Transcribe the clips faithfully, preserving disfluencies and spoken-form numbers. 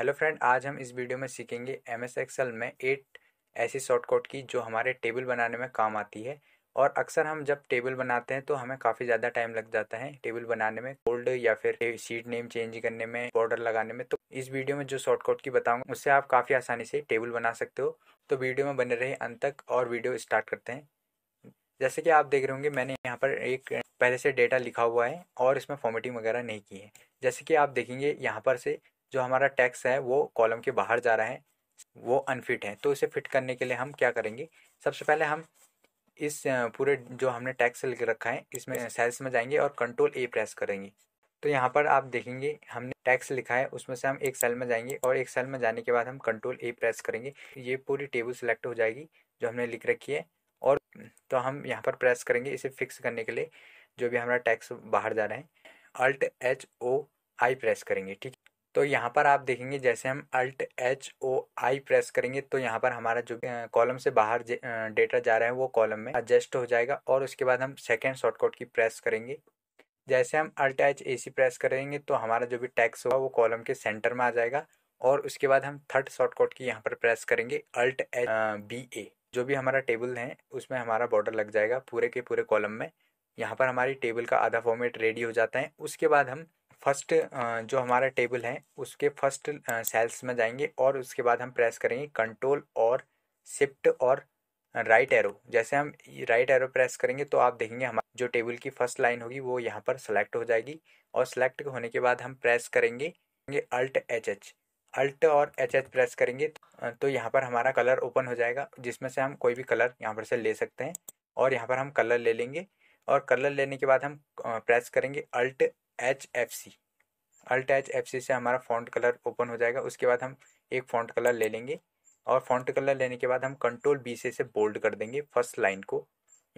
Hello friend, आज हम इस वीडियो में सीखेंगे एम एस एक्सेल में एट ऐसी शॉर्टकट की जो हमारे टेबल बनाने में काम आती है। और अक्सर हम जब टेबल बनाते हैं तो हमें काफ़ी ज़्यादा टाइम लग जाता है टेबल बनाने में, बोल्ड या फिर सीट नेम चेंज करने में, बॉर्डर लगाने में। तो इस वीडियो में जो शॉर्टकट की बताऊंगा उससे आप काफ़ी आसानी से टेबल बना सकते हो। तो वीडियो में बने रहे अंत तक और वीडियो स्टार्ट करते हैं। जैसे कि आप देख रहे होंगे मैंने यहाँ पर एक पहले से डेटा लिखा हुआ है और इसमें फॉर्मेटिंग वगैरह नहीं की है। जैसे कि आप देखेंगे यहाँ पर से जो हमारा टैक्स है वो कॉलम के बाहर जा रहा है, वो अनफिट है। तो इसे फिट करने के लिए हम क्या करेंगे, सबसे पहले हम इस पूरे जो हमने टैक्स लिख रखा है इसमें सेल्स में जाएंगे और कंट्रोल ए प्रेस करेंगे। तो यहाँ पर आप देखेंगे हमने टैक्स लिखा है, उसमें से हम एक सेल में जाएंगे और एक सेल में जाने के बाद हम कंट्रोल ए प्रेस करेंगे। ये पूरी टेबल सेलेक्ट हो जाएगी जो हमने लिख रखी है। और तो हम यहाँ पर प्रेस करेंगे इसे फिक्स करने के लिए, जो भी हमारा टैक्स बाहर जा रहा है alt H O I press करेंगे, ठीक। तो यहाँ पर आप देखेंगे जैसे हम alt H O I press करेंगे तो यहाँ पर हमारा जो कॉलम से बाहर डेटा जा रहा है वो कॉलम में एडजस्ट हो जाएगा। और उसके बाद हम सेकेंड शॉर्टकट की प्रेस करेंगे। जैसे हम alt H A C press करेंगे तो हमारा जो भी टैक्स होगा वो कॉलम के सेंटर में आ जाएगा। और उसके बाद हम थर्ड शॉर्टकट की यहाँ पर प्रेस करेंगे अल्ट एच बी ए, जो भी हमारा टेबल है उसमें हमारा बॉर्डर लग जाएगा पूरे के पूरे कॉलम में। यहाँ पर हमारी टेबल का आधा फॉर्मेट रेडी हो जाता है। उसके बाद हम फर्स्ट जो हमारा टेबल है उसके फर्स्ट सेल्स में जाएंगे और उसके बाद हम प्रेस करेंगे कंट्रोल और शिफ्ट और राइट एरो। जैसे हम राइट एरो प्रेस करेंगे तो आप देखेंगे हमारी जो टेबल की फर्स्ट लाइन होगी वो यहाँ पर सेलेक्ट हो जाएगी। और सेलेक्ट होने के बाद हम प्रेस करेंगे अल्ट एच एच अल्ट और एच एच प्रेस करेंगे तो यहाँ पर हमारा कलर ओपन हो जाएगा, जिसमें से हम कोई भी कलर यहाँ पर से ले सकते हैं। और यहाँ पर हम कलर ले लेंगे और कलर लेने के बाद हम प्रेस करेंगे alt H F C alt H F C से हमारा फ़ॉन्ट कलर ओपन हो जाएगा। उसके बाद हम एक फ़ॉन्ट कलर ले लेंगे और फ़ॉन्ट कलर लेने के बाद हम कंट्रोल बी से से बोल्ड कर देंगे फर्स्ट लाइन को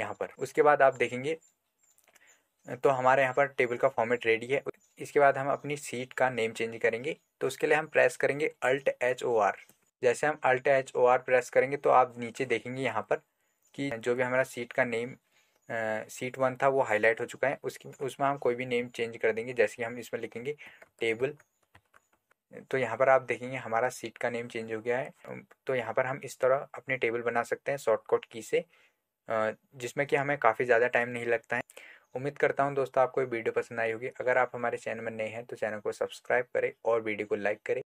यहाँ पर। उसके बाद आप देखेंगे तो हमारे यहाँ पर टेबल का फॉर्मेट रेडी है। इसके बाद हम अपनी सीट का नेम चेंज करेंगे, तो उसके लिए हम प्रेस करेंगे अल्ट एच ओ आर। जैसे हम alt H O R press करेंगे तो आप नीचे देखेंगे यहाँ पर कि जो भी हमारा सीट का नेम सीट uh, वन था वो हाईलाइट हो चुका है। उसकी उसमें हम कोई भी नेम चेंज कर देंगे। जैसे कि हम इसमें लिखेंगे टेबल, तो यहाँ पर आप देखेंगे हमारा सीट का नेम चेंज हो गया है। तो यहाँ पर हम इस तरह अपने टेबल बना सकते हैं शॉर्टकट की से, जिसमें कि हमें काफ़ी ज़्यादा टाइम नहीं लगता है। उम्मीद करता हूँ दोस्तों आपको ये वीडियो पसंद आई होगी। अगर आप हमारे चैनल में नए हैं तो चैनल को सब्सक्राइब करें और वीडियो को लाइक करें।